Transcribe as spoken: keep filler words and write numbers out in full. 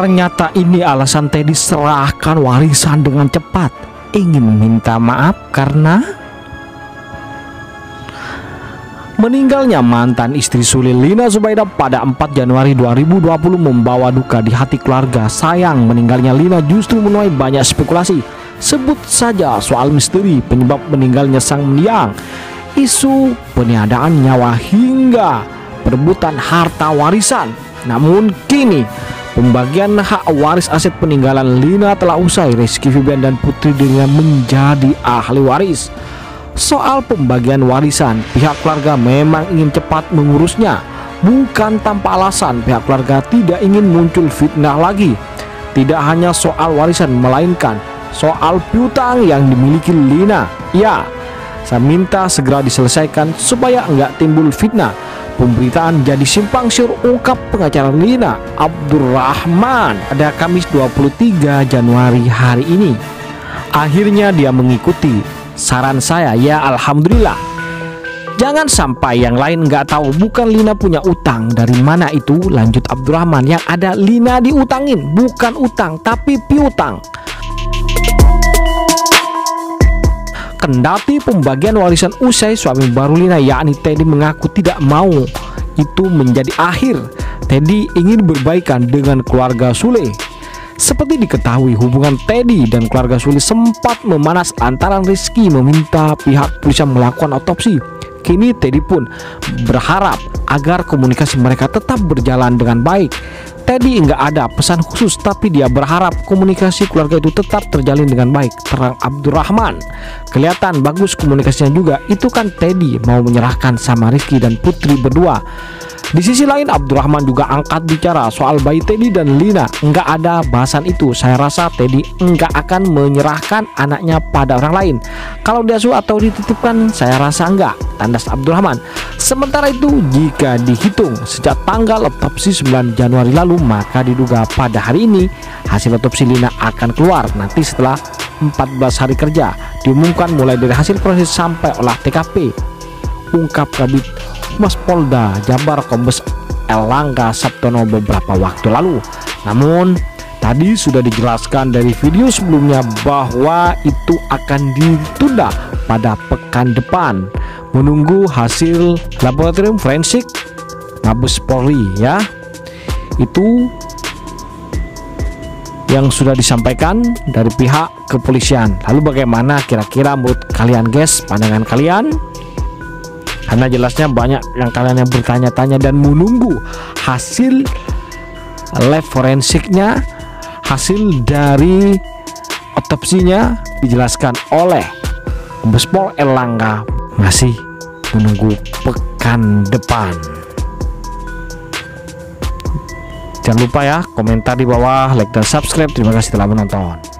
Ternyata ini alasan Teddy serahkan warisan dengan cepat. Ingin minta maaf karena meninggalnya mantan istri Sule, Lina Zubaidah, pada empat Januari dua ribu dua puluh membawa duka di hati keluarga. Sayang, meninggalnya Lina justru menuai banyak spekulasi. Sebut saja soal misteri penyebab meninggalnya sang mendiang, isu peniadaan nyawa, hingga perebutan harta warisan. Namun kini pembagian hak waris aset peninggalan Lina telah usai. Rizky Febian dan putri dengan menjadi ahli waris. Soal pembagian warisan, pihak keluarga memang ingin cepat mengurusnya. Bukan tanpa alasan, pihak keluarga tidak ingin muncul fitnah lagi. Tidak hanya soal warisan, melainkan soal piutang yang dimiliki Lina. Ya, saya minta segera diselesaikan supaya enggak timbul fitnah. Pemberitaan jadi simpang siur, ungkap pengacara Lina, Abdurrahman, pada Kamis dua puluh tiga Januari hari ini. Akhirnya dia mengikuti saran saya, ya alhamdulillah. Jangan sampai yang lain nggak tahu, bukan Lina punya utang. Dari mana itu? Lanjut Abdurrahman. Yang ada Lina diutangin, bukan utang tapi piutang. Kendati pembagian warisan usai, suami baru Lina yakni Teddy mengaku tidak mau itu menjadi akhir. Teddy ingin berbaikan dengan keluarga Sule. Seperti diketahui, hubungan Teddy dan keluarga Sule sempat memanas antara Rizky meminta pihak polisian melakukan otopsi. Kini Teddy pun berharap agar komunikasi mereka tetap berjalan dengan baik. Teddy nggak ada pesan khusus, tapi dia berharap komunikasi keluarga itu tetap terjalin dengan baik, terang Abdurrahman. Kelihatan bagus komunikasinya juga, itu kan Teddy mau menyerahkan sama Rizky dan putri berdua. Di sisi lain, Abdurrahman juga angkat bicara soal bayi Teddy dan Lina. Nggak ada bahasan itu, saya rasa Teddy nggak akan menyerahkan anaknya pada orang lain. Kalau diasuh atau dititipkan, saya rasa enggak, tandas Abdurrahman. Sementara itu, jika dihitung sejak tanggal otopsi sembilan Januari lalu, maka diduga pada hari ini hasil otopsi Lina akan keluar nanti setelah empat belas hari kerja. Diumumkan mulai dari hasil proses sampai olah T K P, ungkap Kabit Mabes Polda Jabar Kombes Elangga Sabtono beberapa waktu lalu. Namun tadi sudah dijelaskan dari video sebelumnya bahwa itu akan ditunda pada pekan depan, menunggu hasil laboratorium forensik Mabes Polri, ya. Itu yang sudah disampaikan dari pihak kepolisian. Lalu bagaimana kira-kira menurut kalian, guys, pandangan kalian? Karena jelasnya banyak yang kalian yang bertanya-tanya dan menunggu hasil lab forensiknya, hasil dari otopsinya dijelaskan oleh Mabes Polri Elangga, masih menunggu pekan depan. Jangan lupa ya, komentar di bawah, like dan subscribe. Terima kasih telah menonton.